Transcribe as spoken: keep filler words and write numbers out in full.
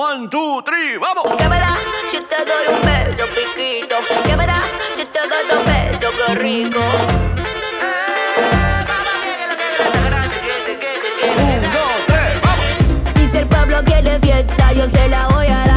One, two, three, vamos. ¿Qué me da si te doy un beso, piquito? ¿Qué me da si te doy dos besos, qué rico? Un, dos, tres, vamos. Dice el Pablo que le fiesta, yo se la voy a dar.